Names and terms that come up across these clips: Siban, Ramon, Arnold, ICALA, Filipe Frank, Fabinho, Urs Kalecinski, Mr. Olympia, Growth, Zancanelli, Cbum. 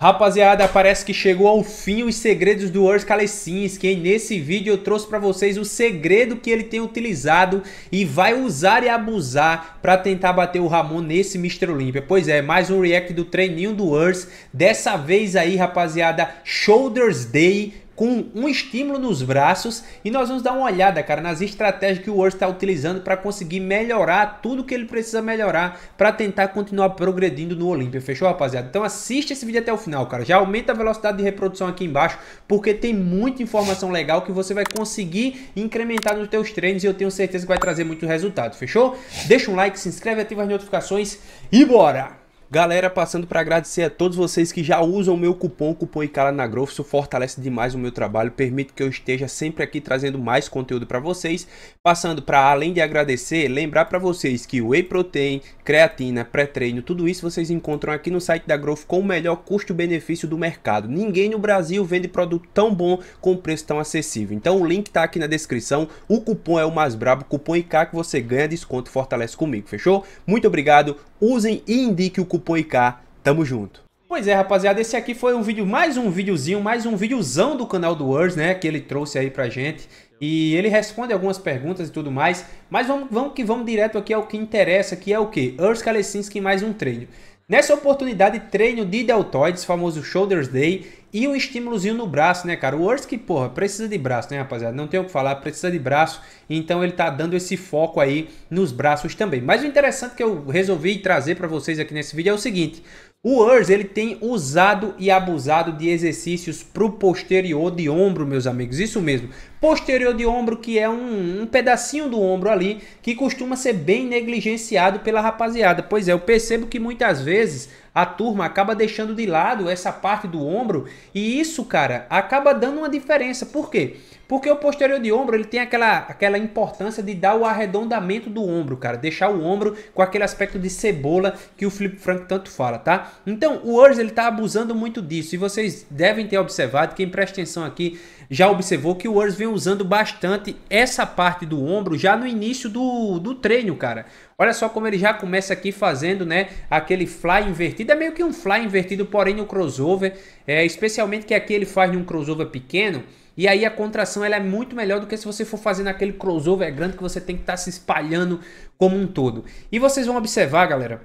Rapaziada, parece que chegou ao fim os segredos do Urs Kalecinski, hein? Nesse vídeo eu trouxe para vocês o segredo que ele tem utilizado e vai usar e abusar para tentar bater o Ramon nesse Mr. Olympia. Pois é, mais um react do treininho do Urs. Dessa vez aí, rapaziada, Shoulders Day, com um estímulo nos braços, e nós vamos dar uma olhada, cara, nas estratégias que o Urs está utilizando para conseguir melhorar tudo que ele precisa melhorar para tentar continuar progredindo no Olympia, fechou, rapaziada? Então assiste esse vídeo até o final, cara, já aumenta a velocidade de reprodução aqui embaixo, porque tem muita informação legal que você vai conseguir incrementar nos teus treinos e eu tenho certeza que vai trazer muito resultado, fechou? Deixa um like, se inscreve, ativa as notificações e bora! Galera, passando para agradecer a todos vocês que já usam o meu cupom ICALA na Growth. Isso fortalece demais o meu trabalho, permite que eu esteja sempre aqui trazendo mais conteúdo para vocês. Passando para, além de agradecer, lembrar para vocês que Whey Protein, creatina, pré-treino, tudo isso vocês encontram aqui no site da Growth com o melhor custo-benefício do mercado. Ninguém no Brasil vende produto tão bom com preço tão acessível. Então o link está aqui na descrição, o cupom é o mais brabo, cupom IK que você ganha desconto, fortalece comigo, fechou? Muito obrigado, usem e indiquem o cupom. Põe cá, tamo junto. Pois é, rapaziada, esse aqui foi um vídeo, mais um videozão do canal do Urs, né, que ele trouxe aí pra gente. E ele responde algumas perguntas e tudo mais, mas vamos direto aqui ao que interessa, que é o que? Urs Kalecinski, mais um treino. Nessa oportunidade, treino de deltoides, famoso Shoulders Day, e um estímulozinho no braço, né, cara? O Urs que, porra, precisa de braço, né, rapaziada? Não tem o que falar, precisa de braço, então ele tá dando esse foco aí nos braços também. Mas o interessante que eu resolvi trazer para vocês aqui nesse vídeo é o seguinte: o Urs, ele tem usado e abusado de exercícios pro posterior de ombro, meus amigos, isso mesmo. Posterior de ombro, que é um pedacinho do ombro ali, que costuma ser bem negligenciado pela rapaziada. Pois é, eu percebo que muitas vezes a turma acaba deixando de lado essa parte do ombro e isso, cara, acaba dando uma diferença. Por quê? Porque o posterior de ombro, ele tem aquela importância de dar o arredondamento do ombro, cara. Deixar o ombro com aquele aspecto de cebola que o Filipe Frank tanto fala, tá? Então, o Urs, ele tá abusando muito disso. E vocês devem ter observado, quem presta atenção aqui já observou que o Urs vem usando bastante essa parte do ombro já no início do treino, cara. Olha só como ele já começa aqui fazendo, né, aquele fly invertido. É meio que um fly invertido, porém no crossover. Especialmente que aqui ele faz num crossover pequeno. E aí a contração ela é muito melhor do que se você for fazendo aquele crossover grande que você tem que estar se espalhando como um todo. E vocês vão observar, galera,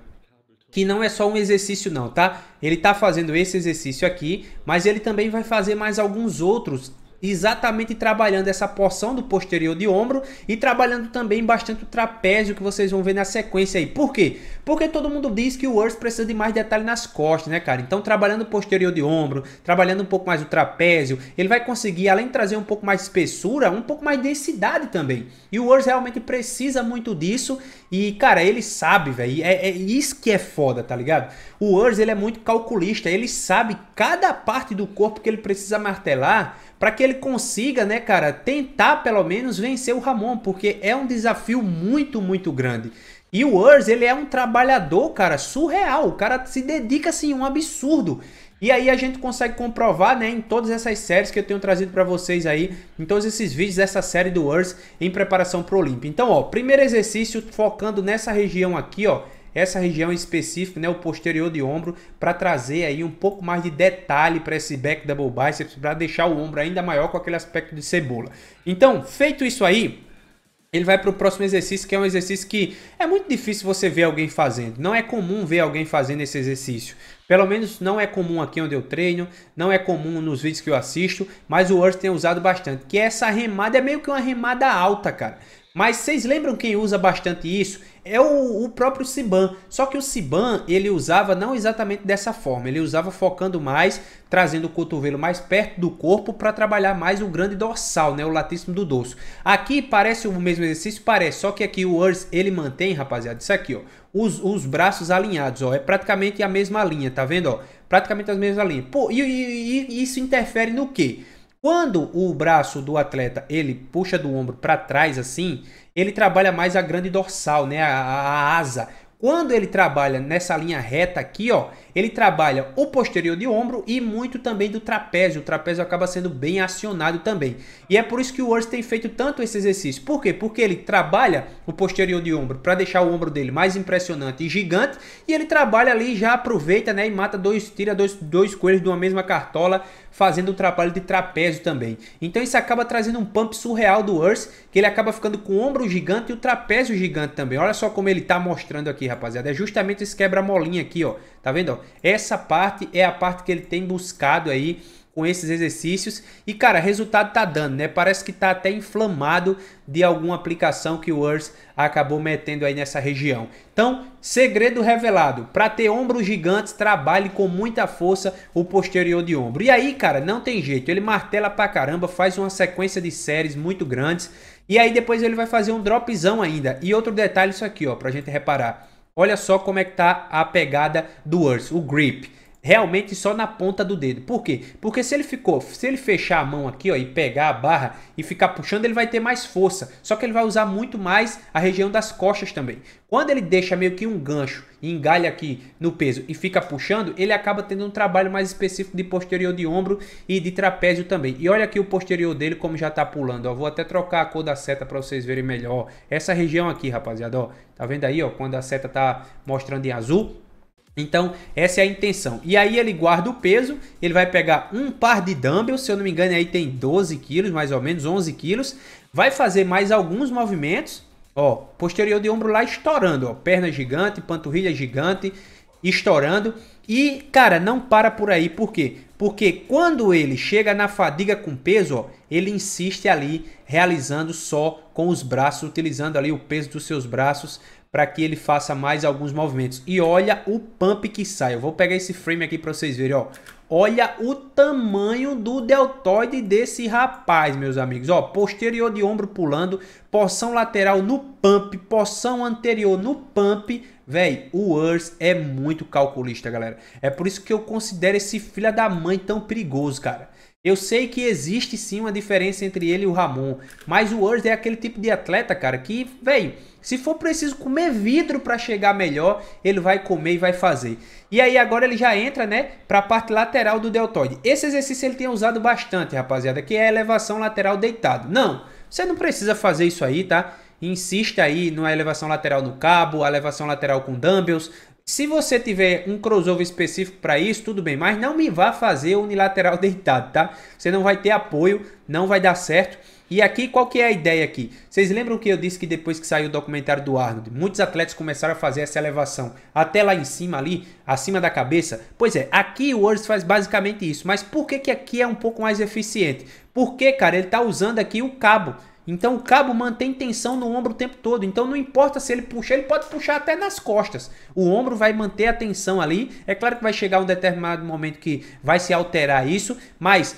que não é só um exercício não, tá? Ele tá fazendo esse exercício aqui, mas ele também vai fazer mais alguns outros, exatamente trabalhando essa porção do posterior de ombro e trabalhando também bastante o trapézio, que vocês vão ver na sequência aí. Por quê? Porque todo mundo diz que o Urs precisa de mais detalhe nas costas, né, cara? Então, trabalhando o posterior de ombro, trabalhando um pouco mais o trapézio, ele vai conseguir, além de trazer um pouco mais de espessura, um pouco mais de densidade também. E o Urs realmente precisa muito disso e, cara, ele sabe, velho, é isso que é foda, tá ligado? O Urs, ele é muito calculista, ele sabe cada parte do corpo que ele precisa martelar para que ele consiga, né, cara, tentar pelo menos vencer o Ramon, porque é um desafio muito, muito grande. E o Urs, ele é um trabalhador, cara, surreal, o cara se dedica, assim, um absurdo. E aí a gente consegue comprovar, né, em todas essas séries que eu tenho trazido para vocês aí, em todos esses vídeos dessa série do Urs em preparação pro Olympia. Então, ó, primeiro exercício focando nessa região aqui, ó, essa região específica, né, o posterior de ombro, para trazer aí um pouco mais de detalhe para esse back double biceps, para deixar o ombro ainda maior com aquele aspecto de cebola. Então, feito isso aí, ele vai para o próximo exercício, que é um exercício que é muito difícil você ver alguém fazendo. Não é comum ver alguém fazendo esse exercício. Pelo menos não é comum aqui onde eu treino, não é comum nos vídeos que eu assisto, mas o Urs tem usado bastante, que essa remada é meio que uma remada alta, cara. Mas vocês lembram quem usa bastante isso? É o próprio Cbum. Só que o Cbum, ele usava não exatamente dessa forma. Ele usava focando mais, trazendo o cotovelo mais perto do corpo para trabalhar mais o grande dorsal, né? O latíssimo do dorso. Aqui parece o mesmo exercício, parece. Só que aqui o Urs, ele mantém, rapaziada, isso aqui, ó. Os braços alinhados, ó. É praticamente a mesma linha, tá vendo, ó? Praticamente a mesma linha. Pô, e isso interfere no quê? Quando o braço do atleta, ele puxa do ombro para trás assim, ele trabalha mais a grande dorsal, né, a asa. Quando ele trabalha nessa linha reta aqui, ó, ele trabalha o posterior de ombro e muito também do trapézio. O trapézio acaba sendo bem acionado também. E é por isso que o Urs tem feito tanto esse exercício. Por quê? Porque ele trabalha o posterior de ombro para deixar o ombro dele mais impressionante e gigante. E ele trabalha ali e já aproveita, né, e mata tira dois coelhos de uma mesma cartola, fazendo o trabalho de trapézio também. Então isso acaba trazendo um pump surreal do Urs, que ele acaba ficando com o ombro gigante e o trapézio gigante também. Olha só como ele tá mostrando aqui, rapaziada. É justamente esse quebra-molinha aqui, ó. Tá vendo, ó? Essa parte é a parte que ele tem buscado aí com esses exercícios. E, cara, resultado tá dando, né? Parece que tá até inflamado de alguma aplicação que o Urs acabou metendo aí nessa região. Então, segredo revelado. Para ter ombros gigantes, trabalhe com muita força o posterior de ombro. E aí, cara, não tem jeito. Ele martela pra caramba, faz uma sequência de séries muito grandes. E aí depois ele vai fazer um dropzão ainda. E outro detalhe isso aqui, ó, pra gente reparar. Olha só como é que tá a pegada do Urs, o grip. Realmente só na ponta do dedo. Por quê? Porque se ele fechar a mão aqui, ó, e pegar a barra e ficar puxando, ele vai ter mais força. Só que ele vai usar muito mais a região das costas também. Quando ele deixa meio que um gancho e engalha aqui no peso e fica puxando, ele acaba tendo um trabalho mais específico de posterior de ombro e de trapézio também. E olha aqui o posterior dele como já tá pulando, ó. Vou até trocar a cor da seta para vocês verem melhor. Essa região aqui, rapaziada, ó. Tá vendo aí, ó, quando a seta tá mostrando em azul? Então, essa é a intenção. E aí ele guarda o peso, ele vai pegar um par de dumbbells, se eu não me engano aí tem 12 quilos, mais ou menos, 11 quilos. Vai fazer mais alguns movimentos, ó, posterior de ombro lá estourando, ó, perna gigante, panturrilha gigante, estourando. E, cara, não para por aí, por quê? Porque quando ele chega na fadiga com peso, ó, ele insiste ali realizando só com os braços, utilizando ali o peso dos seus braços, para que ele faça mais alguns movimentos. E olha o pump que sai. Eu vou pegar esse frame aqui para vocês verem, ó. Olha o tamanho do deltoide desse rapaz, meus amigos. Ó, posterior de ombro pulando, porção lateral no pump, porção anterior no pump. Véi, o Urs é muito calculista, galera. É por isso que eu considero esse filho da mãe tão perigoso, cara. Eu sei que existe sim uma diferença entre ele e o Ramon, mas o Urs é aquele tipo de atleta, cara, que, velho, se for preciso comer vidro para chegar melhor, ele vai comer e vai fazer. E aí agora ele já entra, né, para a parte lateral do deltoide. Esse exercício ele tem usado bastante, rapaziada, que é a elevação lateral deitado. Não, você não precisa fazer isso aí, tá? Insista aí na elevação lateral no cabo, a elevação lateral com dumbbells. Se você tiver um crossover específico para isso, tudo bem, mas não me vá fazer unilateral deitado, tá? Você não vai ter apoio, não vai dar certo. E aqui, qual que é a ideia aqui? Vocês lembram que eu disse que depois que saiu o documentário do Arnold, muitos atletas começaram a fazer essa elevação até lá em cima ali, acima da cabeça? Pois é, aqui o Urs faz basicamente isso. Mas por que aqui é um pouco mais eficiente? Porque, cara, ele tá usando aqui o cabo. Então o cabo mantém tensão no ombro o tempo todo. Então não importa se ele puxar, ele pode puxar até nas costas. O ombro vai manter a tensão ali. É claro que vai chegar um determinado momento que vai se alterar isso. Mas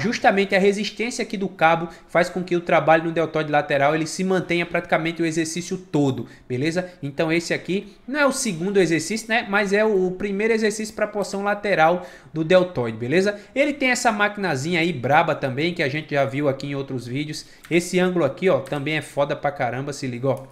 justamente a resistência aqui do cabo faz com que o trabalho no deltoide lateral ele se mantenha praticamente o exercício todo. Beleza? Então esse aqui não é o segundo exercício, né? Mas é o primeiro exercício para a porção lateral do deltoide. Beleza? Ele tem essa maquinazinha aí braba também, que a gente já viu aqui em outros vídeos. Esse ângulo aqui, ó, também é foda pra caramba, se liga, ó.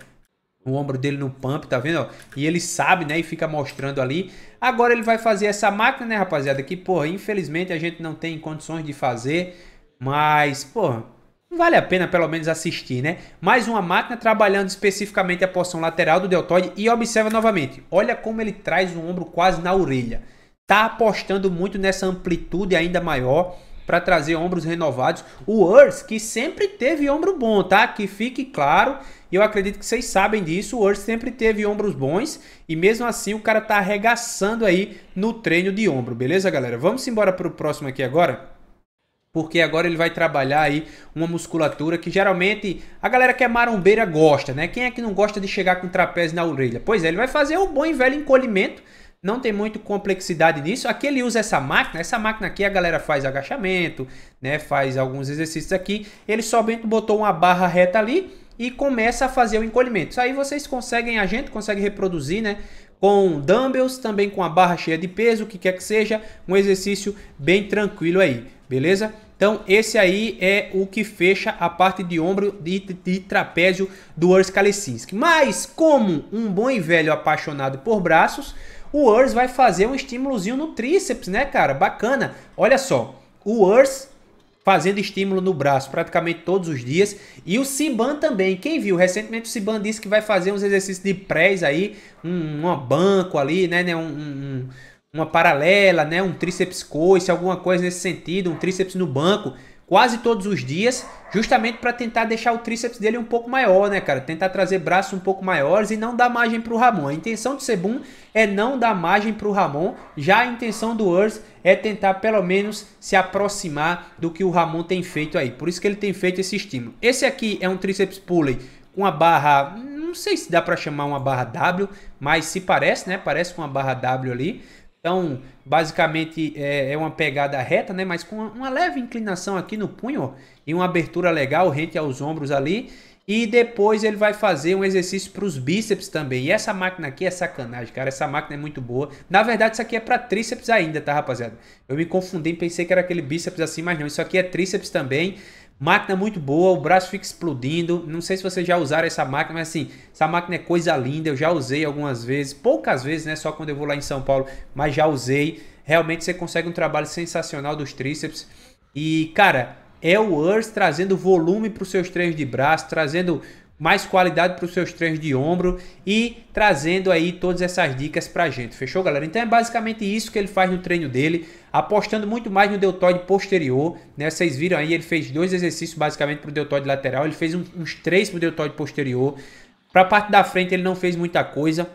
O ombro dele no pump, tá vendo, ó? E ele sabe, né, e fica mostrando ali. Agora ele vai fazer essa máquina, né, rapaziada, que, porra, infelizmente a gente não tem condições de fazer, mas, porra, vale a pena pelo menos assistir, né? Mais uma máquina trabalhando especificamente a porção lateral do deltoide. E observa novamente, olha como ele traz o ombro quase na orelha. Tá apostando muito nessa amplitude ainda maior, para trazer ombros renovados. O Urs, que sempre teve ombro bom, tá? Que fique claro, eu acredito que vocês sabem disso, o Urs sempre teve ombros bons e mesmo assim o cara tá arregaçando aí no treino de ombro, beleza, galera? Vamos embora pro próximo aqui agora, porque agora ele vai trabalhar aí uma musculatura que geralmente a galera que é marombeira gosta, né? Quem é que não gosta de chegar com trapézio na orelha? Pois é, ele vai fazer o bom e velho encolhimento. Não tem muita complexidade nisso. Aqui ele usa essa máquina. Essa máquina aqui a galera faz agachamento, né? Faz alguns exercícios aqui. Ele somente botou uma barra reta ali e começa a fazer o encolhimento. Isso aí vocês conseguem, a gente consegue reproduzir, né? Com dumbbells, também com a barra cheia de peso, o que quer que seja. Um exercício bem tranquilo aí, beleza? Então esse aí é o que fecha a parte de ombro de trapézio do Urs Kalecinski. Mas como um bom e velho apaixonado por braços, o Urs vai fazer um estímulozinho no tríceps, né, cara? Bacana. Olha só, o Urs fazendo estímulo no braço praticamente todos os dias. E o Siban também. Quem viu? Recentemente o Siban disse que vai fazer uns exercícios de press aí. Um banco ali, né? Uma paralela, né? Um tríceps coice, alguma coisa nesse sentido. Um tríceps no banco. Quase todos os dias, justamente para tentar deixar o tríceps dele um pouco maior, né, cara? Tentar trazer braços um pouco maiores e não dar margem para o Ramon. A intenção do Cbum é não dar margem para o Ramon. Já a intenção do Urs é tentar, pelo menos, se aproximar do que o Ramon tem feito aí. Por isso que ele tem feito esse estímulo. Esse aqui é um tríceps pulley com a barra... Não sei se dá para chamar uma barra W, mas se parece, né? Parece com uma barra W ali. Então, basicamente, é uma pegada reta, né? Mas com uma leve inclinação aqui no punho, ó, e uma abertura legal rente aos ombros ali. E depois ele vai fazer um exercício para os bíceps também. E essa máquina aqui é sacanagem, cara. Essa máquina é muito boa. Na verdade, isso aqui é para tríceps ainda, tá, rapaziada? Eu me confundi, pensei que era aquele bíceps assim, mas não. Isso aqui é tríceps também. Máquina muito boa, o braço fica explodindo. Não sei se vocês já usaram essa máquina, mas assim, essa máquina é coisa linda. Eu já usei algumas vezes, poucas vezes, né? Só quando eu vou lá em São Paulo, mas já usei. Realmente você consegue um trabalho sensacional dos tríceps. E, cara, é o Urs trazendo volume para os seus treinos de braço, trazendo mais qualidade para os seus treinos de ombro e trazendo aí todas essas dicas pra gente. Fechou, galera? Então é basicamente isso que ele faz no treino dele, apostando muito mais no deltoide posterior, né? Vocês viram aí, ele fez 2 exercícios basicamente pro deltoide lateral, ele fez uns 3 pro deltoide posterior. Pra parte da frente ele não fez muita coisa,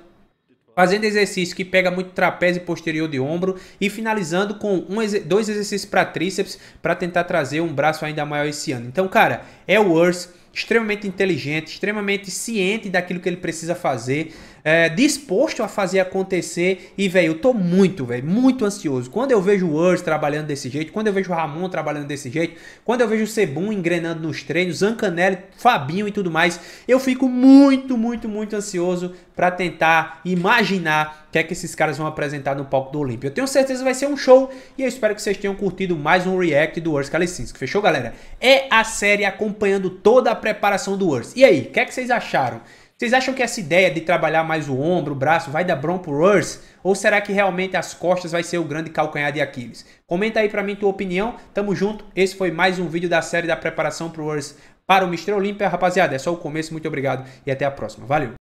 fazendo exercício que pega muito trapézio posterior de ombro e finalizando com 2 exercícios para tríceps para tentar trazer um braço ainda maior esse ano. Então, cara, é o Urs, extremamente inteligente, extremamente ciente daquilo que ele precisa fazer, disposto a fazer acontecer. E, velho, eu tô muito ansioso. Quando eu vejo o Urs trabalhando desse jeito, quando eu vejo o Ramon trabalhando desse jeito, quando eu vejo o Cbum engrenando nos treinos, Zancanelli, Fabinho e tudo mais, eu fico muito ansioso para tentar imaginar o que é que esses caras vão apresentar no palco do Olympia. Eu tenho certeza que vai ser um show e eu espero que vocês tenham curtido mais um react do Urs Kalecinski. Fechou, galera? É a série acompanhando toda a preparação do Urs. E aí, o que é que vocês acharam? Vocês acham que essa ideia de trabalhar mais o ombro, o braço, vai dar bronca pro Urs? Ou será que realmente as costas vai ser o grande calcanhar de Aquiles? Comenta aí pra mim tua opinião. Tamo junto. Esse foi mais um vídeo da série da preparação pro Urs para o Mr. Olympia. Rapaziada, é só o começo. Muito obrigado e até a próxima. Valeu!